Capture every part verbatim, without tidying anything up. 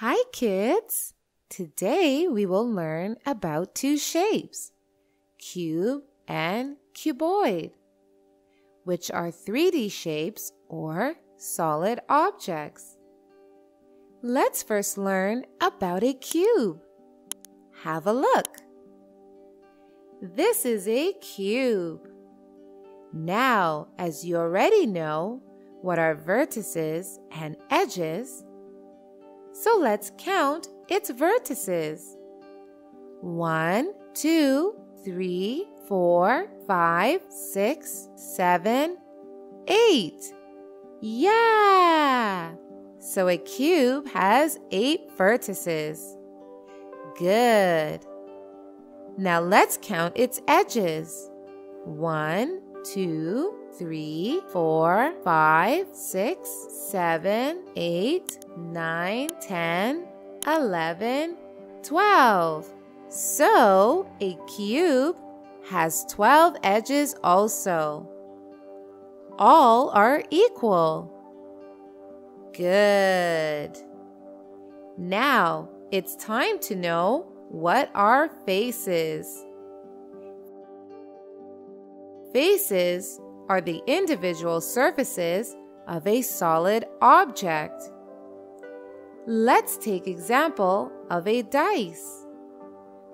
Hi kids! Today we will learn about two shapes, cube and cuboid, which are three D shapes or solid objects. Let's first learn about a cube. Have a look. This is a cube. Now, as you already know what are vertices and edges, so let's count its vertices. One, two, three, four, five, six, seven, eight. Yeah! So a cube has eight vertices. Good. Now let's count its edges. One, two, three, four, five, six, seven, eight, nine, ten, eleven, twelve. So a cube has twelve edges also. All are equal. Good. Now it's time to know what are faces. Faces are the individual surfaces of a solid object. Let's take example of a dice.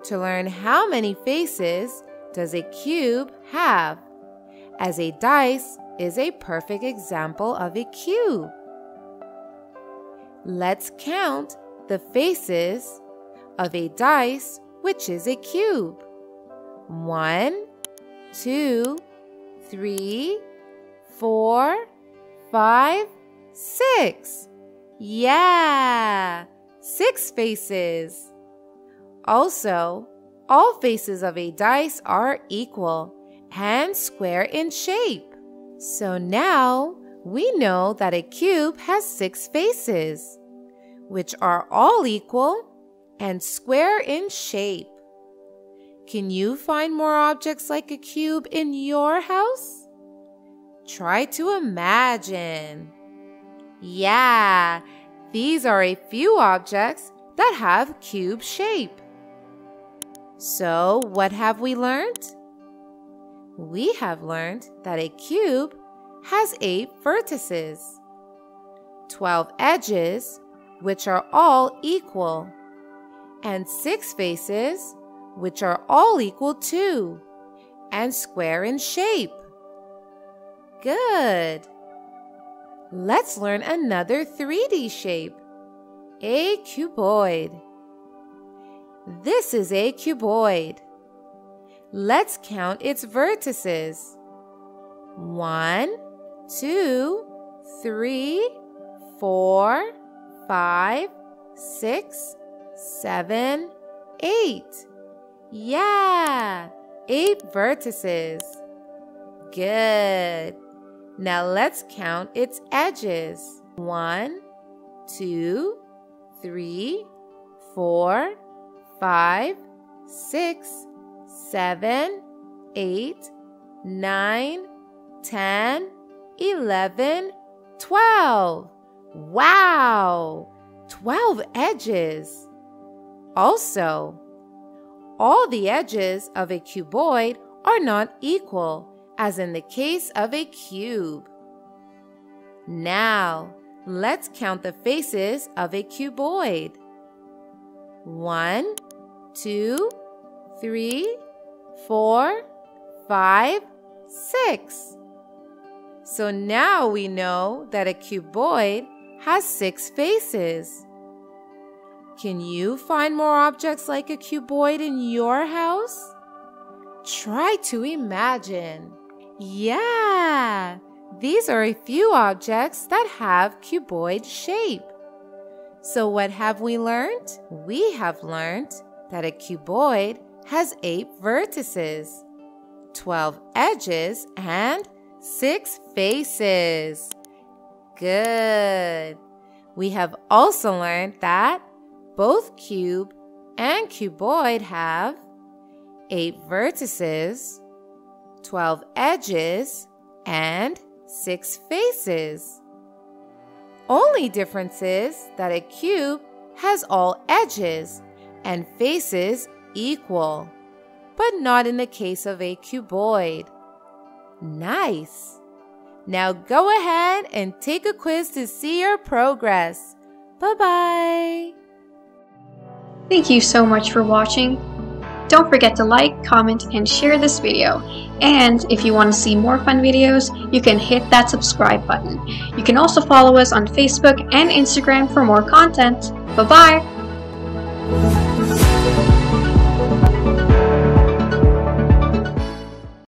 To learn how many faces does a cube have, as a dice is a perfect example of a cube. Let's count the faces of a dice, which is a cube. One, two, three, four, five, six. Yeah! Six faces. Also, all faces of a dice are equal and square in shape. So now we know that a cube has six faces, which are all equal and square in shape. Can you find more objects like a cube in your house? Try to imagine. Yeah, these are a few objects that have cube shape. So, what have we learned? We have learned that a cube has eight vertices, twelve edges, which are all equal, and six faces, which are all equal to, and square in shape. Good! Let's learn another three D shape, a cuboid. This is a cuboid. Let's count its vertices. One, two, three, four, five, six, seven, eight. Yeah! Eight vertices. Good. Now let's count its edges. One, two, three, four, five, six, seven, eight, nine, ten, eleven, twelve. Wow! Twelve edges. Also, all the edges of a cuboid are not equal, as in the case of a cube. Now, let's count the faces of a cuboid. One, two, three, four, five, six. So now we know that a cuboid has six faces. Can you find more objects like a cuboid in your house? Try to imagine. Yeah! These are a few objects that have cuboid shape. So what have we learned? We have learned that a cuboid has eight vertices, twelve edges, and six faces. Good! We have also learned that both cube and cuboid have eight vertices, twelve edges, and six faces. Only difference is that a cube has all edges and faces equal, but not in the case of a cuboid. Nice! Now go ahead and take a quiz to see your progress. Bye-bye! Thank you so much for watching. Don't forget to like, comment, and share this video. And if you want to see more fun videos, you can hit that subscribe button. You can also follow us on Facebook and Instagram for more content. Bye-bye!